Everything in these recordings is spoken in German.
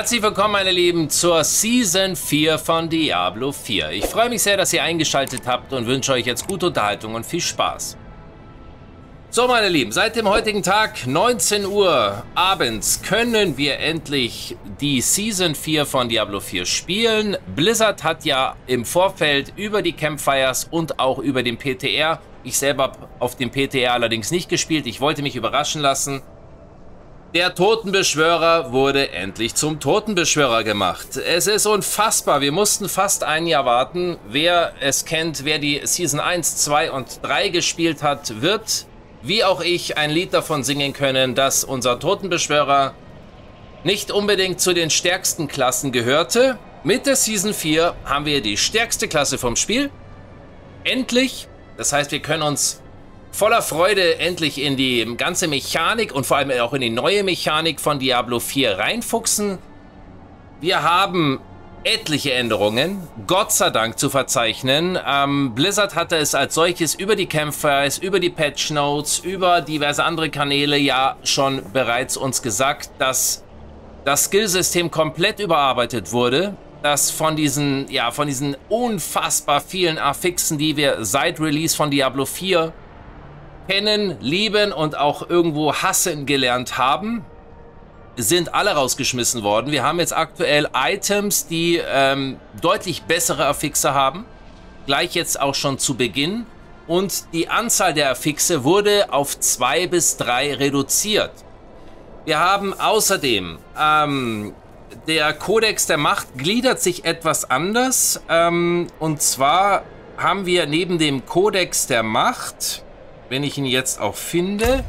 Herzlich willkommen, meine Lieben, zur Season 4 von Diablo 4. Ich freue mich sehr, dass ihr eingeschaltet habt und wünsche euch jetzt gute Unterhaltung und viel Spaß. So, meine Lieben, seit dem heutigen Tag, 19 Uhr abends, können wir endlich die Season 4 von Diablo 4 spielen. Blizzard hat ja im Vorfeld über die Campfires und auch über den PTR, ich selber habe auf dem PTR allerdings nicht gespielt, ich wollte mich überraschen lassen. Der Totenbeschwörer wurde endlich zum Totenbeschwörer gemacht. Es ist unfassbar, wir mussten fast ein Jahr warten. Wer es kennt, wer die Season 1, 2 und 3 gespielt hat, wird, wie auch ich, ein Lied davon singen können, dass unser Totenbeschwörer nicht unbedingt zu den stärksten Klassen gehörte. Mit der Season 4 haben wir die stärkste Klasse vom Spiel. Endlich. Das heißt, wir können uns voller Freude endlich in die ganze Mechanik und vor allem auch in die neue Mechanik von Diablo 4 reinfuchsen. Wir haben etliche Änderungen, Gott sei Dank, zu verzeichnen. Blizzard hatte es als solches über die Campfires, über die Patch Notes, über diverse andere Kanäle ja schon bereits uns gesagt, dass das Skillsystem komplett überarbeitet wurde, dass von diesen unfassbar vielen Affixen, die wir seit Release von Diablo 4 kennen, lieben und auch irgendwo hassen gelernt haben, sind alle rausgeschmissen worden. Wir haben jetzt aktuell Items, die deutlich bessere Affixe haben, gleich jetzt auch schon zu Beginn. Und die Anzahl der Affixe wurde auf 2 bis 3 reduziert. Wir haben außerdem, der Kodex der Macht gliedert sich etwas anders. Und zwar haben wir neben dem Kodex der Macht, wenn ich ihn jetzt auch finde,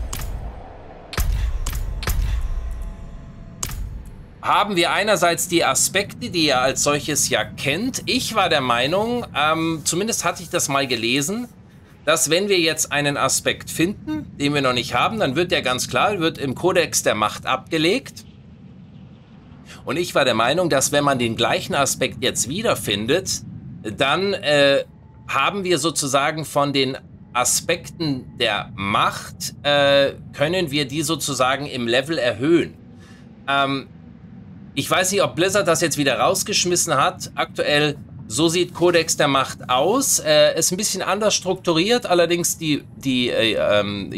haben wir einerseits die Aspekte, die ihr als solches ja kennt. Ich war der Meinung, zumindest hatte ich das mal gelesen, dass wenn wir jetzt einen Aspekt finden, den wir noch nicht haben, dann wird der ganz klar, wird im Kodex der Macht abgelegt. Und ich war der Meinung, dass wenn man den gleichen Aspekt jetzt wiederfindet, dann haben wir sozusagen von den Aspekten der Macht, können wir die sozusagen im Level erhöhen. Ich weiß nicht, ob Blizzard das jetzt wieder rausgeschmissen hat. Aktuell, so sieht Kodex der Macht aus. Ist ein bisschen anders strukturiert, allerdings die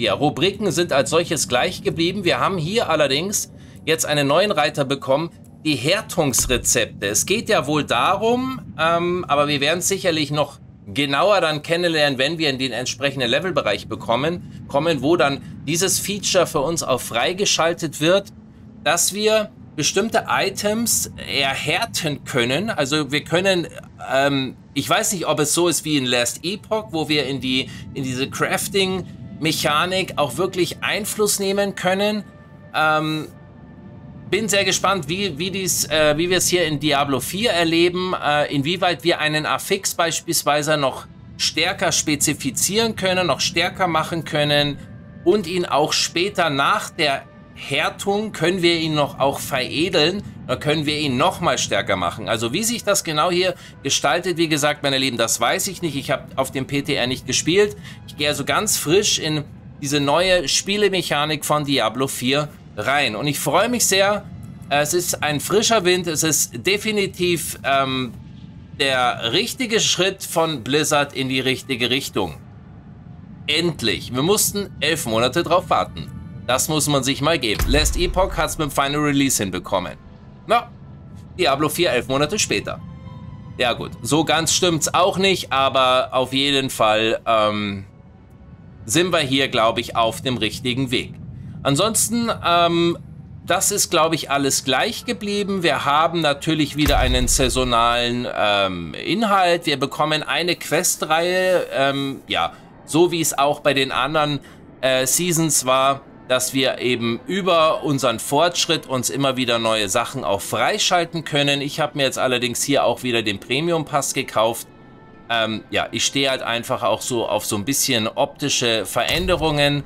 Rubriken sind als solches gleich geblieben. Wir haben hier allerdings jetzt einen neuen Reiter bekommen, die Härtungsrezepte. Es geht ja wohl darum, aber wir werden es sicherlich noch genauer dann kennenlernen, wenn wir in den entsprechenden Levelbereich kommen, wo dann dieses Feature für uns auch freigeschaltet wird, dass wir bestimmte Items erhärten können. Also wir können, ich weiß nicht, ob es so ist wie in Last Epoch, wo wir in diese Crafting-Mechanik auch wirklich Einfluss nehmen können. Bin sehr gespannt, wie wir es hier in Diablo 4 erleben, inwieweit wir einen Affix beispielsweise noch stärker spezifizieren können, noch stärker machen können und ihn auch später nach der Härtung können wir ihn noch auch veredeln, dann können wir ihn nochmal stärker machen. Also wie sich das genau hier gestaltet, wie gesagt, meine Lieben, das weiß ich nicht. Ich habe auf dem PTR nicht gespielt. Ich gehe also ganz frisch in diese neue Spielemechanik von Diablo 4 rein. Und ich freue mich sehr, es ist ein frischer Wind, es ist definitiv der richtige Schritt von Blizzard in die richtige Richtung. Endlich. Wir mussten 11 Monate drauf warten. Das muss man sich mal geben. Last Epoch hat es mit dem Final Release hinbekommen. Na, Diablo 4 11 Monate später. Ja gut, so ganz stimmt's auch nicht, aber auf jeden Fall sind wir hier, glaube ich, auf dem richtigen Weg. Ansonsten, das ist, glaube ich, alles gleich geblieben. Wir haben natürlich wieder einen saisonalen Inhalt. Wir bekommen eine Questreihe, ja, so wie es auch bei den anderen Seasons war, dass wir eben über unseren Fortschritt uns immer wieder neue Sachen auch freischalten können. Ich habe mir jetzt allerdings hier auch wieder den Premium Pass gekauft. Ja, ich stehe halt einfach auch so auf so ein bisschen optische Veränderungen.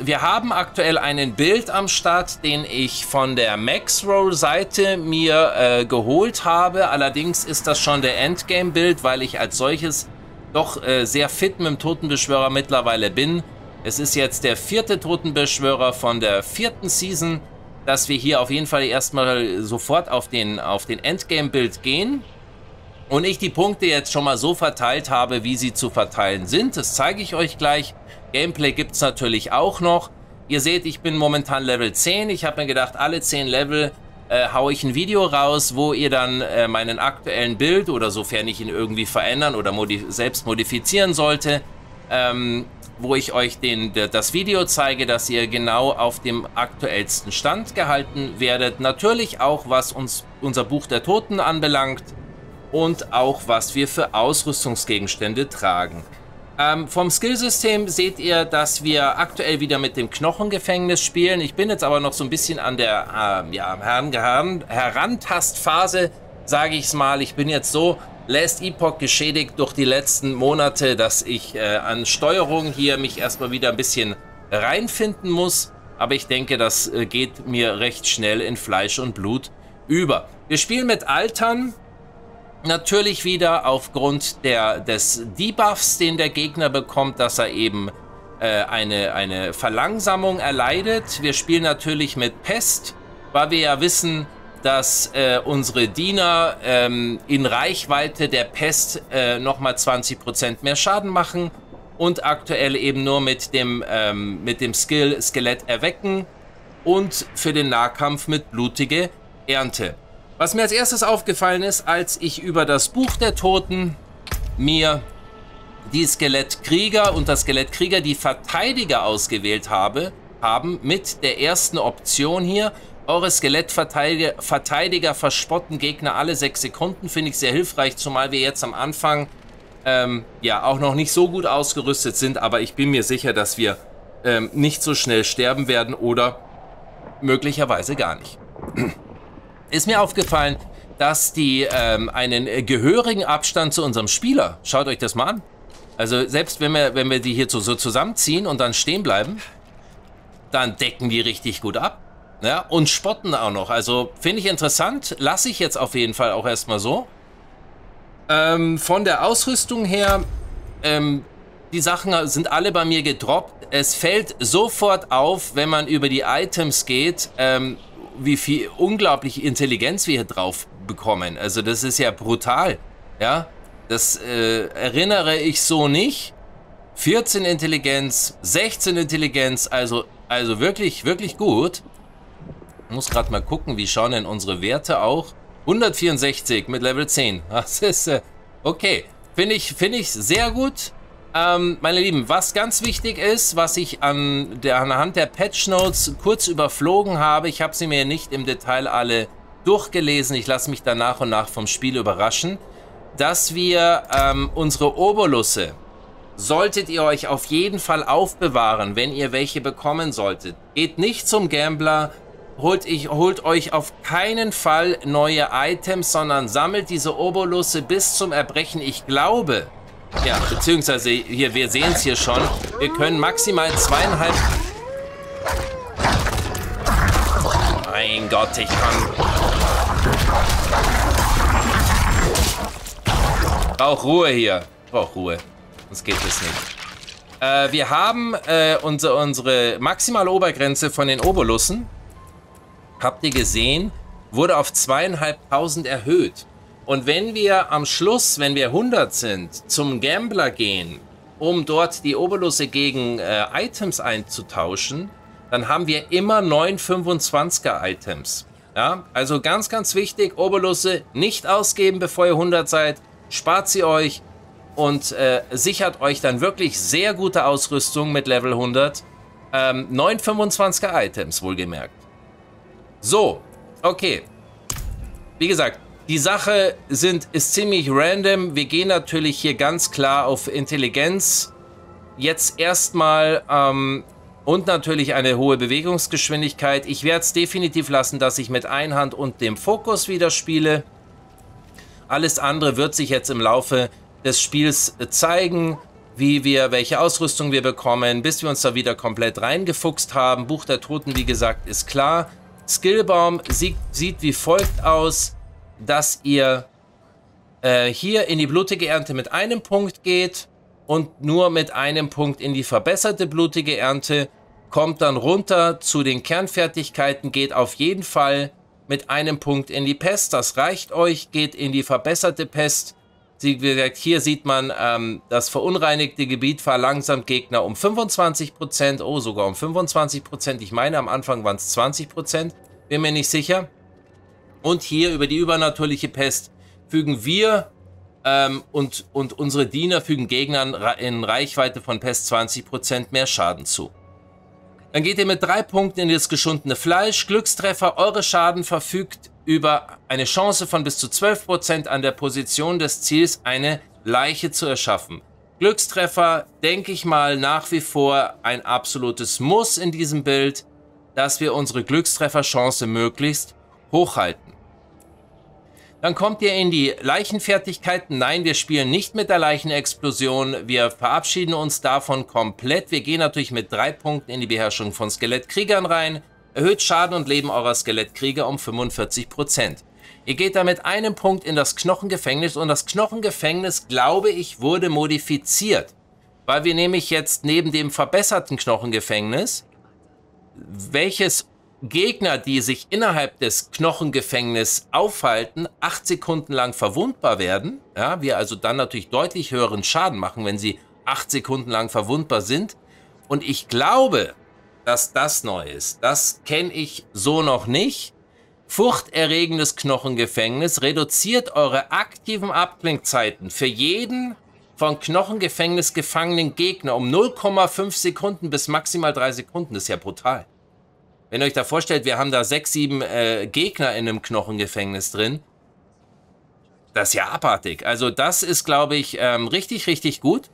Wir haben aktuell einen Build am Start, den ich von der Max-Roll-Seite mir geholt habe. Allerdings ist das schon der Endgame-Build, weil ich als solches doch sehr fit mit dem Totenbeschwörer mittlerweile bin. Es ist jetzt der 4. Totenbeschwörer von der 4. Season dass wir hier auf jeden Fall erstmal sofort auf den Endgame-Build gehen und ich die Punkte jetzt schon mal so verteilt habe, wie sie zu verteilen sind. Das zeige ich euch gleich. Gameplay gibt es natürlich auch noch. Ihr seht, ich bin momentan Level 10. Ich habe mir gedacht, alle 10 Level haue ich ein Video raus, wo ihr dann meinen aktuellen Build oder sofern ich ihn irgendwie verändern oder selbst modifizieren sollte, wo ich euch das Video zeige, dass ihr genau auf dem aktuellsten Stand gehalten werdet. Natürlich auch, was unser Buch der Toten anbelangt und auch, was wir für Ausrüstungsgegenstände tragen. Vom Skillsystem seht ihr, dass wir aktuell wieder mit dem Knochengefängnis spielen. Ich bin jetzt aber noch so ein bisschen an der Herantastphase, sage ich es mal. Ich bin jetzt so Last Epoch geschädigt durch die letzten Monate, dass ich an Steuerung hier mich erstmal wieder ein bisschen reinfinden muss. Aber ich denke, das geht mir recht schnell in Fleisch und Blut über. Wir spielen mit Altern. Natürlich wieder aufgrund des Debuffs, den der Gegner bekommt, dass er eben eine Verlangsamung erleidet. Wir spielen natürlich mit Pest, weil wir ja wissen, dass unsere Diener in Reichweite der Pest nochmal 20% mehr Schaden machen und aktuell eben nur mit dem Skill Skelett erwecken und für den Nahkampf mit Blutige Ernte. Was mir als erstes aufgefallen ist, als ich über das Buch der Toten mir die Skelettkrieger und das Skelettkrieger, die Verteidiger ausgewählt haben mit der ersten Option hier, eure Skelettverteidiger verspotten Gegner alle 6 Sekunden, finde ich sehr hilfreich, zumal wir jetzt am Anfang ja auch noch nicht so gut ausgerüstet sind, aber ich bin mir sicher, dass wir nicht so schnell sterben werden oder möglicherweise gar nicht. Ist mir aufgefallen, dass die einen gehörigen Abstand zu unserem Spieler, schaut euch das mal an, also selbst wenn wir die hier so zusammenziehen und dann stehen bleiben, dann decken die richtig gut ab, ja, und spotten auch noch, also finde ich interessant, lasse ich jetzt auf jeden Fall auch erstmal so. Von der Ausrüstung her, die Sachen sind alle bei mir gedroppt, es fällt sofort auf, wenn man über die Items geht, wie viel unglaubliche Intelligenz wir hier drauf bekommen. Also das ist ja brutal. Ja, das erinnere ich so nicht. 14 Intelligenz, 16 Intelligenz, also wirklich, wirklich gut. Ich muss gerade mal gucken, wie schauen denn unsere Werte auch. 164 mit Level 10. Das ist okay. Finde ich sehr gut. Meine Lieben, was ganz wichtig ist, was ich anhand der Patch Notes kurz überflogen habe, ich habe sie mir nicht im Detail alle durchgelesen, ich lasse mich da nach und nach vom Spiel überraschen, dass wir unsere Oberlusse, solltet ihr euch auf jeden Fall aufbewahren, wenn ihr welche bekommen solltet. Geht nicht zum Gambler, holt euch auf keinen Fall neue Items, sondern sammelt diese Oberlusse bis zum Erbrechen. Ich glaube... Ja, beziehungsweise hier, wir sehen es hier schon. Wir können maximal 2,5... Mein Gott, ich kann... Brauch Ruhe hier. Brauch Ruhe. Sonst geht es nicht. Wir haben unsere maximale Obergrenze von den Oberlussen. Habt ihr gesehen? Wurde auf 2.500 erhöht. Und wenn wir am Schluss, wenn wir 100 sind, zum Gambler gehen, um dort die Oberlusse gegen Items einzutauschen, dann haben wir immer 9 25er Items. Ja? Also ganz, ganz wichtig, Oberlusse nicht ausgeben, bevor ihr 100 seid. Spart sie euch und sichert euch dann wirklich sehr gute Ausrüstung mit Level 100. 9 25er Items, wohlgemerkt. So, okay. Wie gesagt... Die Sache ist ziemlich random. Wir gehen natürlich hier ganz klar auf Intelligenz. Jetzt erstmal und natürlich eine hohe Bewegungsgeschwindigkeit. Ich werde es definitiv lassen, dass ich mit Einhand und dem Fokus wieder spiele. Alles andere wird sich jetzt im Laufe des Spiels zeigen, welche Ausrüstung wir bekommen, bis wir uns da wieder komplett reingefuchst haben. Buch der Toten, wie gesagt, ist klar. Skillbaum sieht wie folgt aus. Dass ihr hier in die blutige Ernte mit einem Punkt geht und nur mit einem Punkt in die verbesserte blutige Ernte. kommt dann runter zu den Kernfertigkeiten, geht auf jeden Fall mit einem Punkt in die Pest. Das reicht euch, geht in die verbesserte Pest. Wie gesagt, hier sieht man, das verunreinigte Gebiet verlangsamt Gegner um 25%. Oh, sogar um 25%. Ich meine, am Anfang waren es 20%. Bin mir nicht sicher. Und hier über die übernatürliche Pest fügen wir und unsere Diener fügen Gegnern in Reichweite von Pest 20% mehr Schaden zu. Dann geht ihr mit 3 Punkten in das geschundene Fleisch. Glückstreffer, eure Schaden verfügt über eine Chance von bis zu 12% an der Position des Ziels eine Leiche zu erschaffen. Glückstreffer, denke ich mal, nach wie vor ein absolutes Muss in diesem Bild, dass wir unsere Glückstrefferchance möglichst hochhalten. Dann kommt ihr in die Leichenfertigkeiten. Nein, wir spielen nicht mit der Leichenexplosion. Wir verabschieden uns davon komplett. Wir gehen natürlich mit 3 Punkten in die Beherrschung von Skelettkriegern rein. Erhöht Schaden und Leben eurer Skelettkrieger um 45%. Ihr geht damit 1 Punkt in das Knochengefängnis. Und das Knochengefängnis, glaube ich, wurde modifiziert. Weil wir nämlich jetzt neben dem verbesserten Knochengefängnis, welches Gegner, die sich innerhalb des Knochengefängnisses aufhalten, 8 Sekunden lang verwundbar werden. Ja, wir also dann natürlich deutlich höheren Schaden machen, wenn sie 8 Sekunden lang verwundbar sind. Und ich glaube, dass das neu ist. Das kenne ich so noch nicht. Furchterregendes Knochengefängnis reduziert eure aktiven Abklingzeiten für jeden von Knochengefängnis gefangenen Gegner um 0,5 Sekunden bis maximal 3 Sekunden. Das ist ja brutal. Wenn ihr euch da vorstellt, wir haben da 6, 7 Gegner in einem Knochengefängnis drin. Das ist ja abartig. Also das ist, glaube ich, richtig, richtig gut.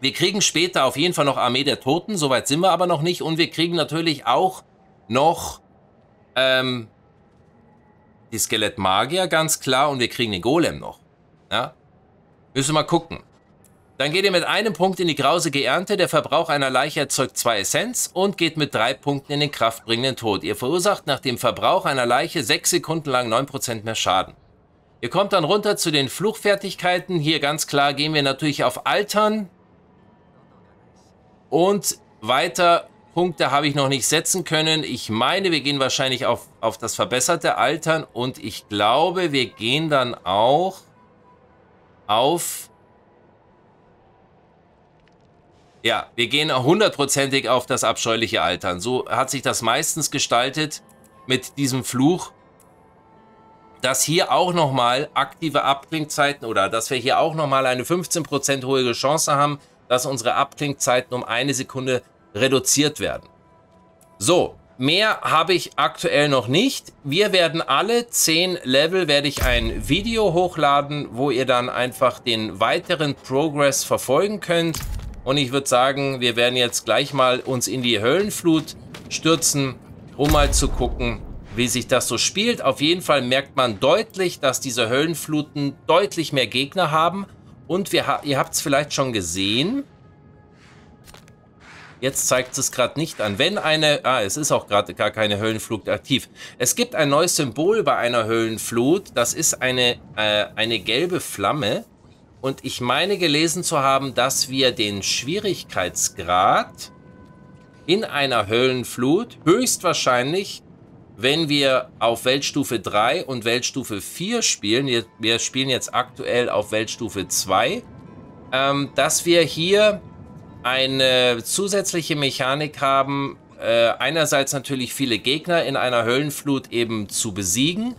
Wir kriegen später auf jeden Fall noch Armee der Toten, soweit sind wir aber noch nicht. Und wir kriegen natürlich auch noch die Skelettmagier, ganz klar. Und wir kriegen den Golem noch. Ja? Müssen wir mal gucken. Dann geht ihr mit 1 Punkt in die grausige Ernte. Der Verbrauch einer Leiche erzeugt 2 Essenz und geht mit 3 Punkten in den kraftbringenden Tod. Ihr verursacht nach dem Verbrauch einer Leiche 6 Sekunden lang 9% mehr Schaden. Ihr kommt dann runter zu den Fluchfertigkeiten. Hier ganz klar gehen wir natürlich auf Altern. Und weiter Punkte habe ich noch nicht setzen können. Ich meine, wir gehen wahrscheinlich auf das verbesserte Altern. Und ich glaube, wir gehen dann auch auf... Ja, wir gehen 100%ig auf das abscheuliche Altern. So hat sich das meistens gestaltet mit diesem Fluch, dass hier auch nochmal aktive Abklingzeiten oder dass wir hier auch nochmal eine 15% hohe Chance haben, dass unsere Abklingzeiten um 1 Sekunde reduziert werden. So, mehr habe ich aktuell noch nicht. Wir werden alle 10 Level, werde ich ein Video hochladen, wo ihr dann einfach den weiteren Progress verfolgen könnt. Und ich würde sagen, wir werden jetzt gleich mal uns in die Höllenflut stürzen, um mal zu gucken, wie sich das so spielt. Auf jeden Fall merkt man deutlich, dass diese Höllenfluten deutlich mehr Gegner haben. Und ihr habt es vielleicht schon gesehen. Jetzt zeigt es gerade nicht an. Wenn eine... Ah, es ist auch gerade gar keine Höllenflut aktiv. Es gibt ein neues Symbol bei einer Höllenflut. Das ist eine gelbe Flamme. Und ich meine gelesen zu haben, dass wir den Schwierigkeitsgrad in einer Höllenflut höchstwahrscheinlich, wenn wir auf Weltstufe 3 und Weltstufe 4 spielen, wir spielen jetzt aktuell auf Weltstufe 2, dass wir hier eine zusätzliche Mechanik haben, einerseits natürlich viele Gegner in einer Höllenflut eben zu besiegen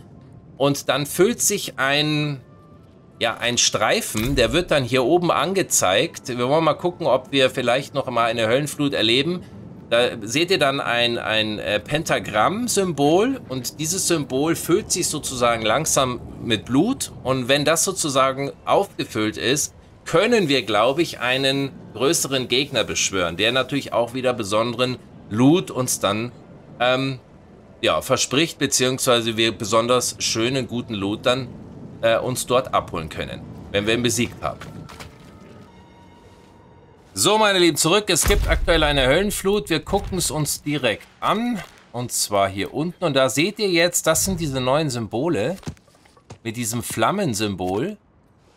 und dann füllt sich ein Streifen, der wird dann hier oben angezeigt. Wir wollen mal gucken, ob wir vielleicht noch mal eine Höllenflut erleben. Da seht ihr dann ein Pentagramm-Symbol und dieses Symbol füllt sich sozusagen langsam mit Blut. Und wenn das sozusagen aufgefüllt ist, können wir, glaube ich, einen größeren Gegner beschwören, der natürlich auch wieder besonderen Loot uns dann verspricht, beziehungsweise wir besonders schönen, guten Loot dann uns dort abholen können, wenn wir ihn besiegt haben. So, meine Lieben, zurück. Es gibt aktuell eine Höllenflut. Wir gucken es uns direkt an. Und zwar hier unten. Und da seht ihr jetzt, das sind diese neuen Symbole. Mit diesem Flammensymbol.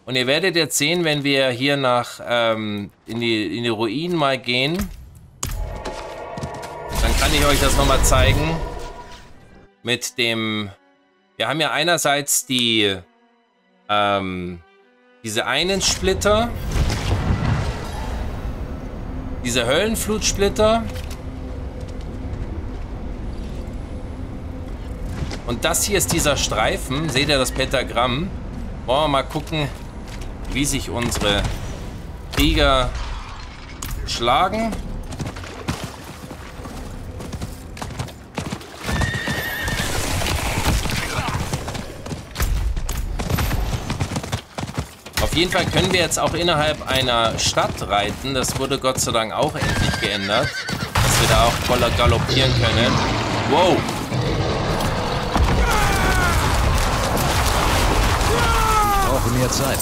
Und ihr werdet jetzt sehen, wenn wir hier in die Ruinen mal gehen. kann ich euch das nochmal zeigen. Mit dem... Wir haben ja einerseits die... diese einen Splitter. Diese Höllenflutsplitter. Und das hier ist dieser Streifen. Seht ihr das Pentagramm? Wollen wir mal gucken, wie sich unsere Krieger schlagen. Auf jeden Fall können wir jetzt auch innerhalb einer Stadt reiten. Das wurde Gott sei Dank auch endlich geändert, dass wir da auch voller galoppieren können. Wow! Ich brauche mehr Zeit.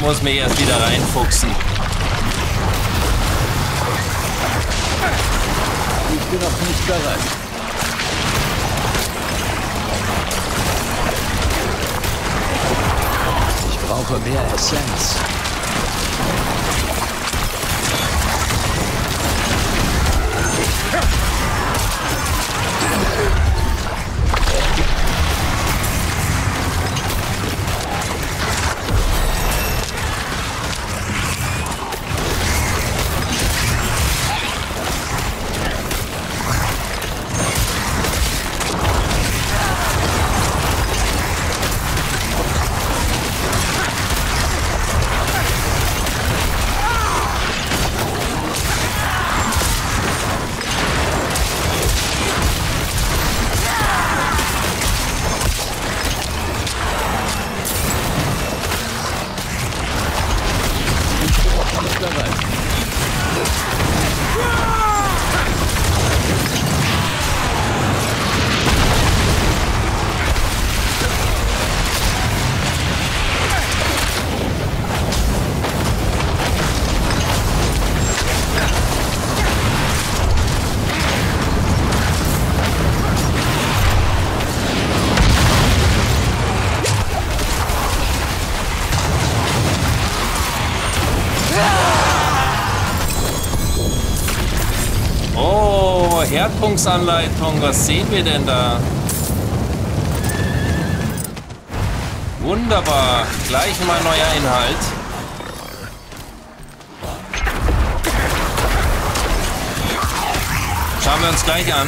Muss mich erst wieder reinfuchsen. Ich bin noch nicht bereit. Ich brauche mehr Essenz. Anleitung, was sehen wir denn da? Wunderbar, gleich mal neuer Inhalt. Schauen wir uns gleich an.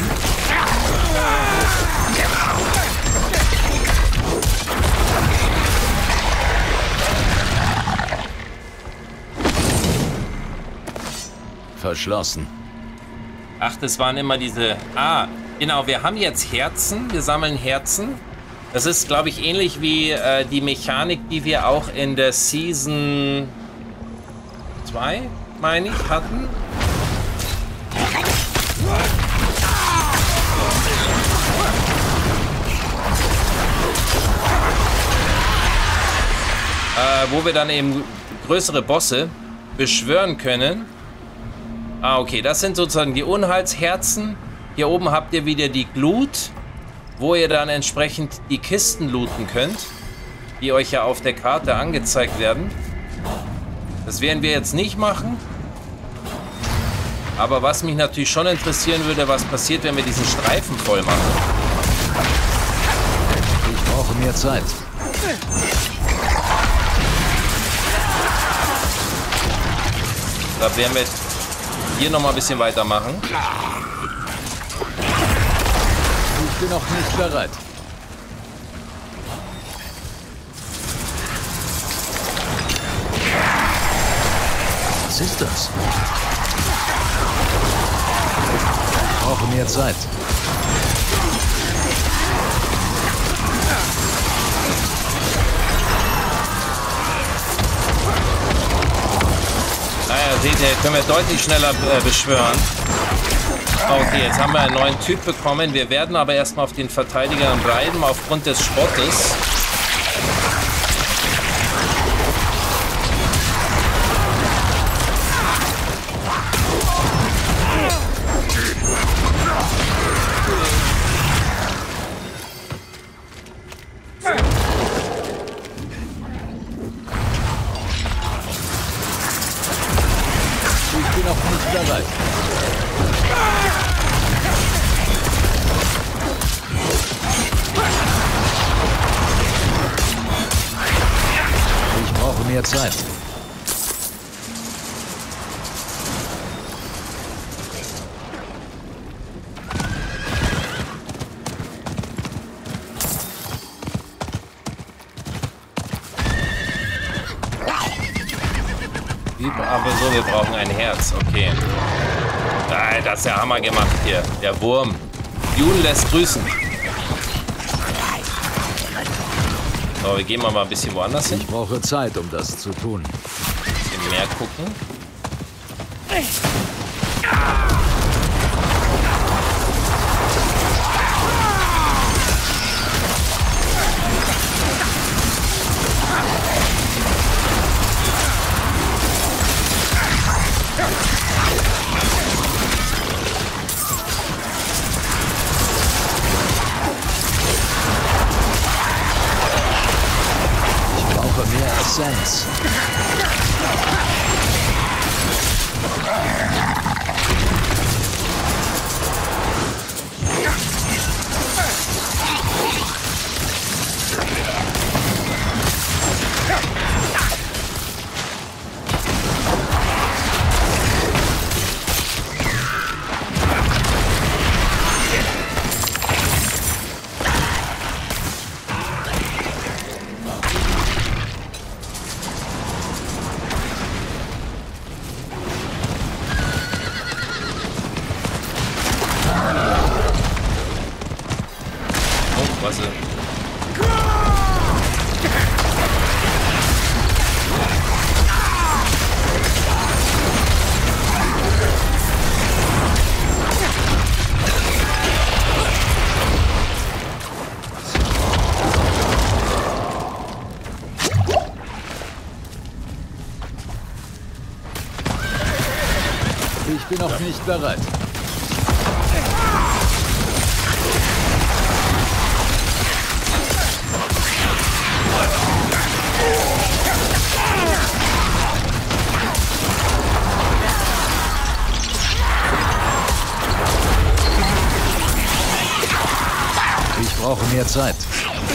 Verschlossen. Ach, das waren immer diese... Ah, genau, wir haben jetzt Herzen. Wir sammeln Herzen. Das ist, glaube ich, ähnlich wie die Mechanik, die wir auch in der Season 2, meine ich, hatten. Wo wir dann eben größere Bosse beschwören können. Ah, okay, das sind sozusagen die Unheilsherzen. Hier oben habt ihr wieder die Glut, wo ihr dann entsprechend die Kisten looten könnt, die euch ja auf der Karte angezeigt werden. Das werden wir jetzt nicht machen. Aber was mich natürlich schon interessieren würde, was passiert, wenn wir diesen Streifen voll machen. Ich brauche mehr Zeit. Da wären wir jetzt hier nochmal ein bisschen weitermachen. Ich bin noch nicht bereit. Was ist das? Ich brauche mehr Zeit. seht ihr, können wir deutlich schneller beschwören. Okay, jetzt haben wir einen neuen Typ bekommen. Wir werden aber erstmal auf den Verteidiger bleiben, aufgrund des Spottes. Wir brauchen ein Herz, okay. Das ist ja Hammer gemacht hier. Der Wurm. Jun lässt grüßen. So, wir gehen mal ein bisschen woanders hin. Ich brauche Zeit, um das zu tun. Ein bisschen mehr gucken. Sense. Ich bin noch nicht bereit. Ich brauche mehr Zeit. So, jetzt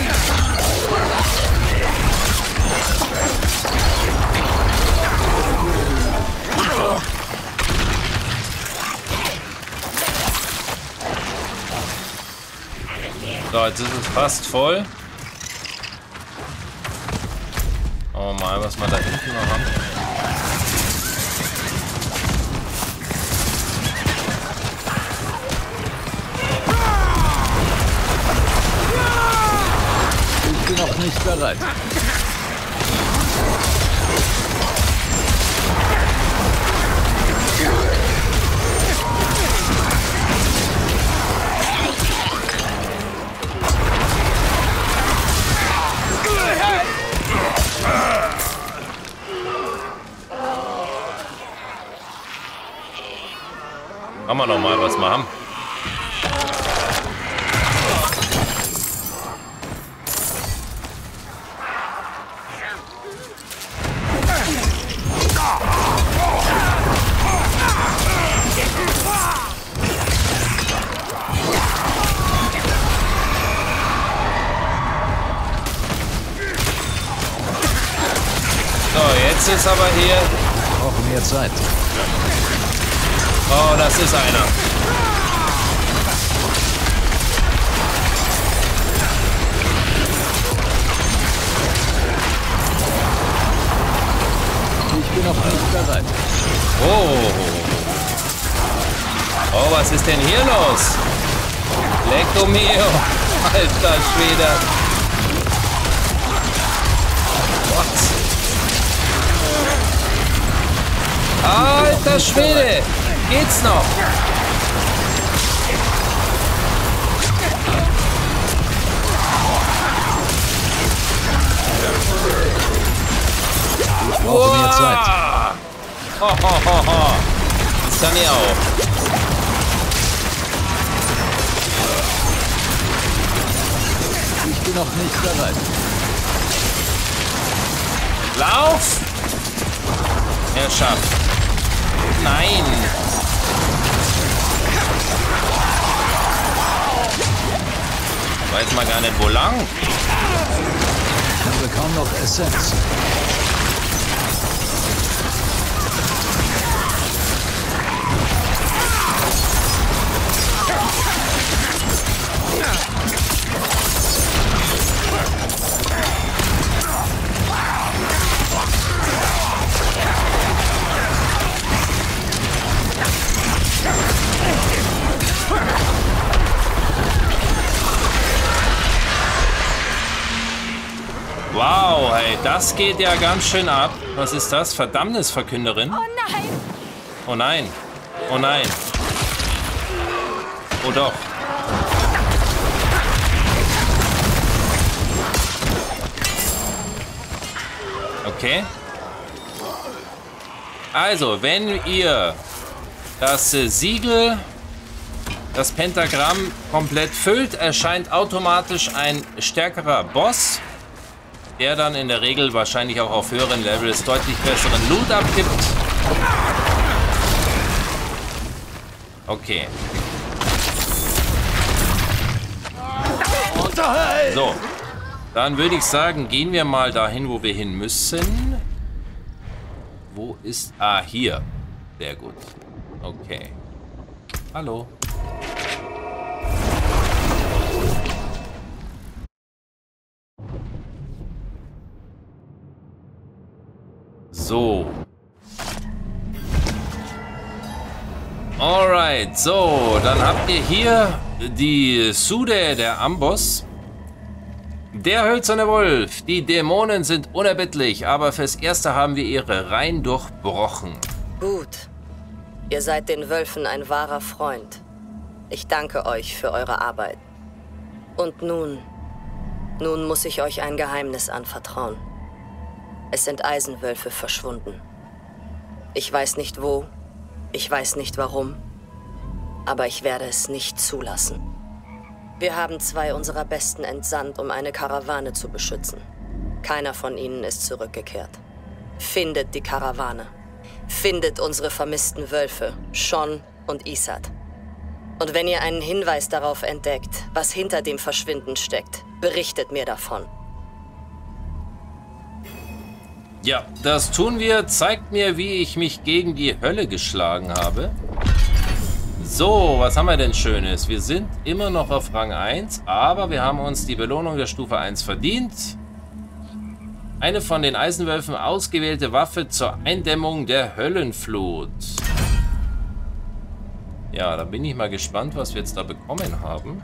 ist es fast voll. Oh mal, was wir da hinten noch haben. Ich bin noch nicht bereit. Kann man noch mal was machen? So, jetzt ist aber hier. Wir brauchen mehr Zeit. Oh, das ist einer. Ich bin noch nicht bereit. Oh. Oh, was ist denn hier los? Lecco mio. Alter Schwede. What? Ah! Alter Schwede! Geht's noch? Ich brauche mehr Zeit. Ho, ho, ho, ho. Das kann ich auch. Ich bin noch nicht bereit. Lauf! Er schafft. Nein! Weiß man gar nicht, wo lang. Ich habe kaum noch Essenz. Wow, hey, das geht ja ganz schön ab. Was ist das? Verdämmnisverkünderin? Oh nein! Oh nein! Oh nein! Oh doch! Okay. Also, wenn ihr das Siegel, das Pentagramm komplett füllt, erscheint automatisch ein stärkerer Boss, der dann in der Regel wahrscheinlich auch auf höheren Levels deutlich besseren Loot abgibt. Okay. So. Dann würde ich sagen, gehen wir mal dahin, wo wir hin müssen. Wo ist... Ah, hier. Sehr gut. Okay. Hallo. So. Alright, so, dann habt ihr hier die Sude, der Amboss. Der hölzerne Wolf. Die Dämonen sind unerbittlich, aber fürs Erste haben wir ihre Reihen durchbrochen. Gut. Ihr seid den Wölfen ein wahrer Freund. Ich danke euch für eure Arbeit. Und nun... Nun muss ich euch ein Geheimnis anvertrauen. Es sind Eisenwölfe verschwunden. Ich weiß nicht wo, ich weiß nicht warum, aber ich werde es nicht zulassen. Wir haben zwei unserer Besten entsandt, um eine Karawane zu beschützen. Keiner von ihnen ist zurückgekehrt. Findet die Karawane. Findet unsere vermissten Wölfe, Sean und Isad. Und wenn ihr einen Hinweis darauf entdeckt, was hinter dem Verschwinden steckt, berichtet mir davon. Ja, das tun wir. Zeigt mir, wie ich mich gegen die Hölle geschlagen habe. So, was haben wir denn Schönes? Wir sind immer noch auf Rang 1, aber wir haben uns die Belohnung der Stufe 1 verdient. Eine von den Eisenwölfen ausgewählte Waffe zur Eindämmung der Höllenflut. Ja, da bin ich mal gespannt, was wir jetzt da bekommen haben.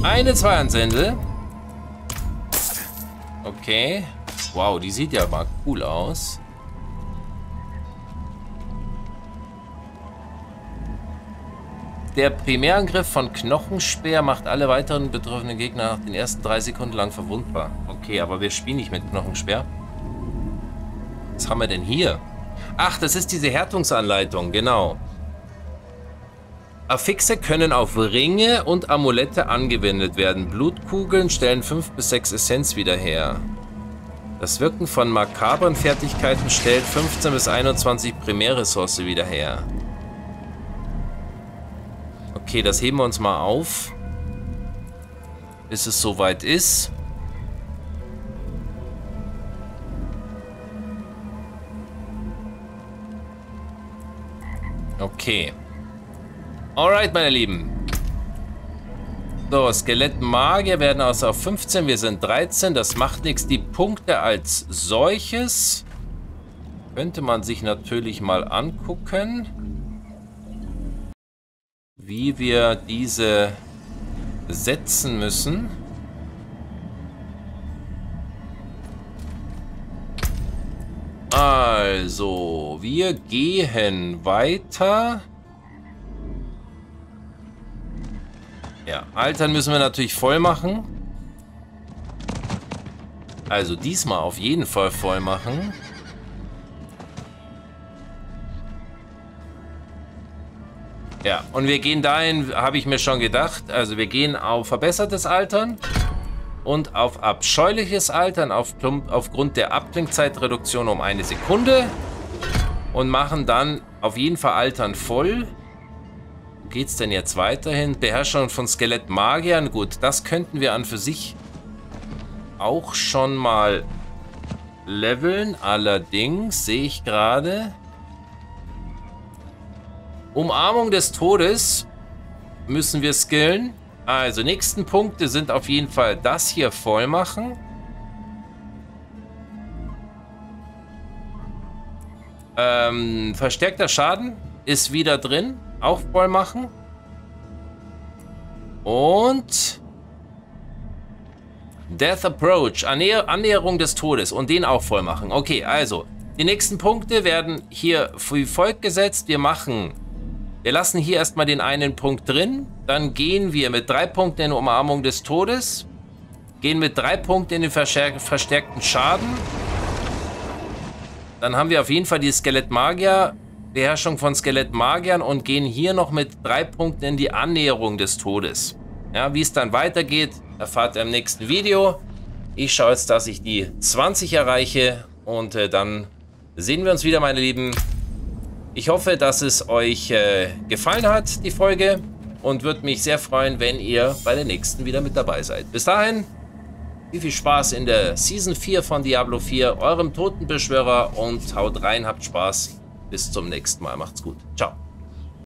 Eine Zweihandsändel. Okay. Wow, die sieht ja mal cool aus. Der Primärangriff von Knochenspeer macht alle weiteren betroffenen Gegner nach den ersten 3 Sekunden lang verwundbar. Okay, aber wir spielen nicht mit Knochenspeer. Was haben wir denn hier? Ach, das ist diese Härtungsanleitung, genau. Affixe können auf Ringe und Amulette angewendet werden. Blutkugeln stellen 5 bis 6 Essenz wieder her. Das Wirken von makabren Fertigkeiten stellt 15 bis 21 Primärressource wieder her. Okay, das heben wir uns mal auf. Bis es soweit ist. Okay. Alright, meine Lieben. So, Skelettmagier werden außer auf 15. Wir sind 13. Das macht nichts. Die Punkte als solches könnte man sich natürlich mal angucken, wie wir diese setzen müssen. Also, wir gehen weiter. Ja, Altern müssen wir natürlich voll machen. Also diesmal auf jeden Fall voll machen. Ja, und wir gehen dahin, habe ich mir schon gedacht. Also wir gehen auf verbessertes Altern und auf abscheuliches Altern aufgrund der Abklingzeitreduktion um 1 Sekunde und machen dann auf jeden Fall Altern voll. Geht's denn jetzt weiterhin? Beherrschung von Skelettmagiern. Gut, das könnten wir an für sich auch schon mal leveln. Allerdings sehe ich gerade, Umarmung des Todes müssen wir skillen. Also nächsten Punkte sind auf jeden Fall das hier voll machen. Verstärkter Schaden ist wieder drin. Auch voll machen. Und Death Approach, Annäherung des Todes und den auch voll machen. Okay, also die nächsten Punkte werden hier wie folgt gesetzt. Wir lassen hier erstmal den einen Punkt drin. Dann gehen wir mit 3 Punkten in Umarmung des Todes. Gehen mit 3 Punkten in den verstärkten Schaden. Dann haben wir auf jeden Fall die Skelettmagier. Beherrschung von Skelettmagiern und gehen hier noch mit 3 Punkten in die Annäherung des Todes. Ja, wie es dann weitergeht, erfahrt ihr im nächsten Video. Ich schaue jetzt, dass ich die 20 erreiche und dann sehen wir uns wieder, meine Lieben. Ich hoffe, dass es euch gefallen hat, die Folge, und würde mich sehr freuen, wenn ihr bei der nächsten wieder mit dabei seid. Bis dahin, viel Spaß in der Season 4 von Diablo 4, eurem Totenbeschwörer, und haut rein, habt Spaß. Bis zum nächsten Mal. Macht's gut. Ciao.